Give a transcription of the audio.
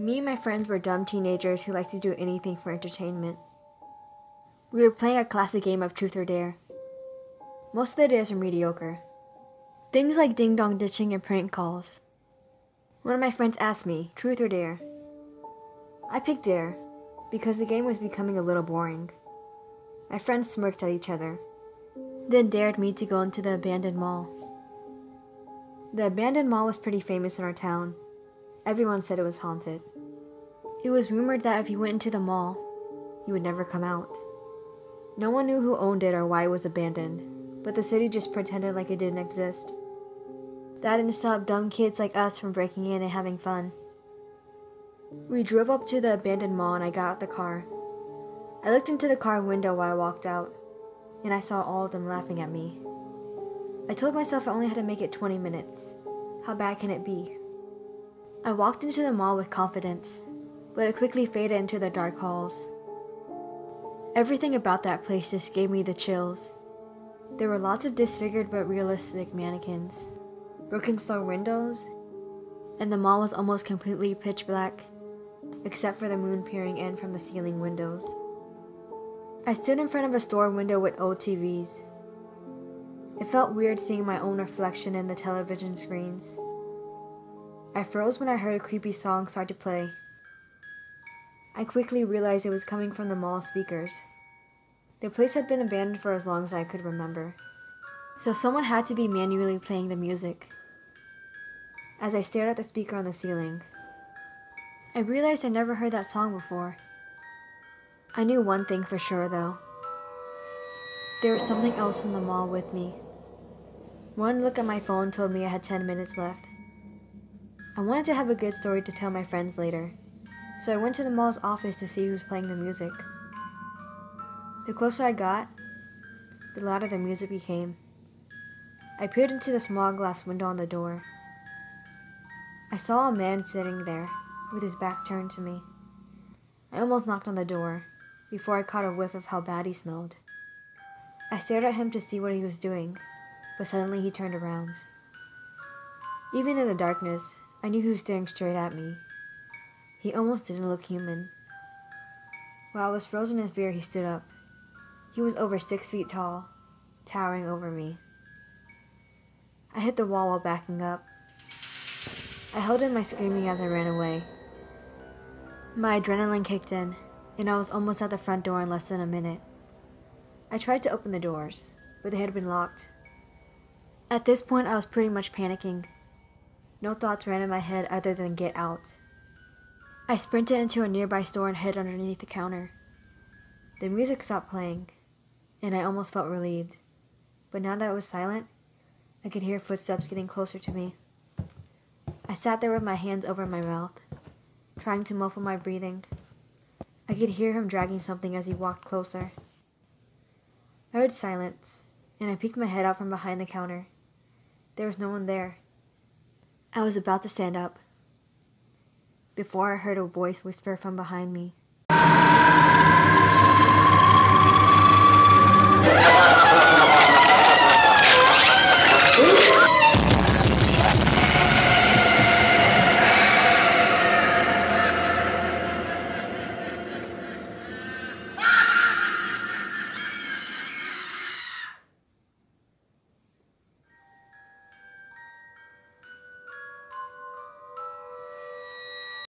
Me and my friends were dumb teenagers who liked to do anything for entertainment. We were playing a classic game of Truth or Dare. Most of the dares were mediocre. Things like ding-dong ditching and prank calls. One of my friends asked me, Truth or Dare? I picked Dare, because the game was becoming a little boring. My friends smirked at each other, then dared me to go into the abandoned mall. The abandoned mall was pretty famous in our town. Everyone said it was haunted. It was rumored that if you went into the mall, you would never come out. No one knew who owned it or why it was abandoned, but the city just pretended like it didn't exist. That didn't stop dumb kids like us from breaking in and having fun. We drove up to the abandoned mall and I got out the car. I looked into the car window while I walked out, and I saw all of them laughing at me. I told myself I only had to make it 20 minutes. How bad can it be? I walked into the mall with confidence, but it quickly faded into the dark halls. Everything about that place just gave me the chills. There were lots of disfigured but realistic mannequins, broken store windows, and the mall was almost completely pitch black, except for the moon peering in from the ceiling windows. I stood in front of a store window with old TVs. It felt weird seeing my own reflection in the television screens. I froze when I heard a creepy song start to play. I quickly realized it was coming from the mall speakers. The place had been abandoned for as long as I could remember, so someone had to be manually playing the music. As I stared at the speaker on the ceiling, I realized I never heard that song before. I knew one thing for sure though. There was something else in the mall with me. One look at my phone told me I had 10 minutes left. I wanted to have a good story to tell my friends later, so I went to the mall's office to see who was playing the music. The closer I got, the louder the music became. I peered into the small glass window on the door. I saw a man sitting there, with his back turned to me. I almost knocked on the door, before I caught a whiff of how bad he smelled. I stared at him to see what he was doing, but suddenly he turned around. Even in the darkness, I knew he was staring straight at me. He almost didn't look human. While I was frozen in fear, he stood up. He was over 6 feet tall, towering over me. I hit the wall while backing up. I held in my screaming as I ran away. My adrenaline kicked in, and I was almost at the front door in less than a minute. I tried to open the doors, but they had been locked. At this point, I was pretty much panicking. No thoughts ran in my head other than get out. I sprinted into a nearby store and hid underneath the counter. The music stopped playing, and I almost felt relieved. But now that it was silent, I could hear footsteps getting closer to me. I sat there with my hands over my mouth, trying to muffle my breathing. I could hear him dragging something as he walked closer. I heard silence, and I peeked my head out from behind the counter. There was no one there. I was about to stand up before I heard a voice whisper from behind me.